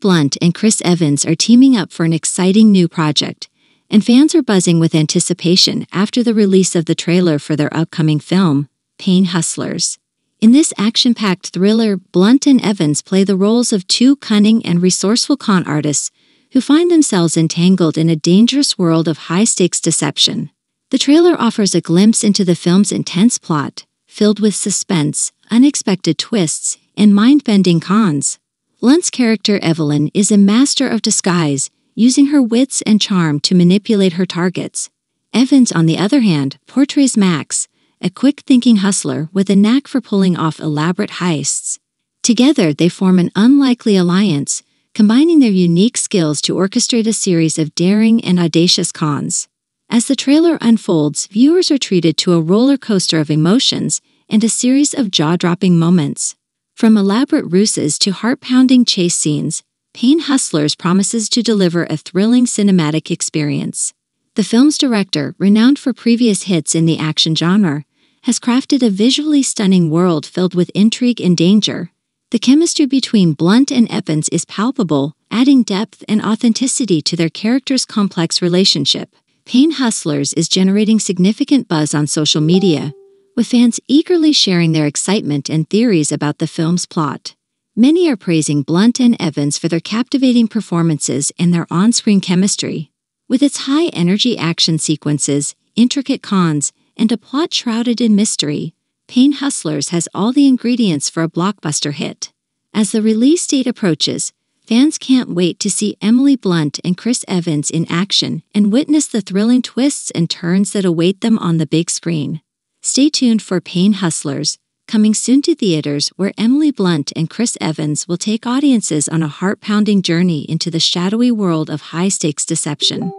Blunt and Chris Evans are teaming up for an exciting new project, and fans are buzzing with anticipation after the release of the trailer for their upcoming film, Pain Hustlers. In this action-packed thriller, Blunt and Evans play the roles of two cunning and resourceful con artists who find themselves entangled in a dangerous world of high-stakes deception. The trailer offers a glimpse into the film's intense plot, filled with suspense, unexpected twists, and mind-bending cons. Blunt's character Evelyn is a master of disguise, using her wits and charm to manipulate her targets. Evans, on the other hand, portrays Max, a quick-thinking hustler with a knack for pulling off elaborate heists. Together, they form an unlikely alliance, combining their unique skills to orchestrate a series of daring and audacious cons. As the trailer unfolds, viewers are treated to a roller coaster of emotions and a series of jaw-dropping moments. From elaborate ruses to heart-pounding chase scenes, Pain Hustlers promises to deliver a thrilling cinematic experience. The film's director, renowned for previous hits in the action genre, has crafted a visually stunning world filled with intrigue and danger. The chemistry between Blunt and Evans is palpable, adding depth and authenticity to their characters' complex relationship. Pain Hustlers is generating significant buzz on social media, with fans eagerly sharing their excitement and theories about the film's plot. Many are praising Blunt and Evans for their captivating performances and their on-screen chemistry. With its high-energy action sequences, intricate cons, and a plot shrouded in mystery, Pain Hustlers has all the ingredients for a blockbuster hit. As the release date approaches, fans can't wait to see Emily Blunt and Chris Evans in action and witness the thrilling twists and turns that await them on the big screen. Stay tuned for Pain Hustlers, coming soon to theaters, where Emily Blunt and Chris Evans will take audiences on a heart-pounding journey into the shadowy world of high-stakes deception.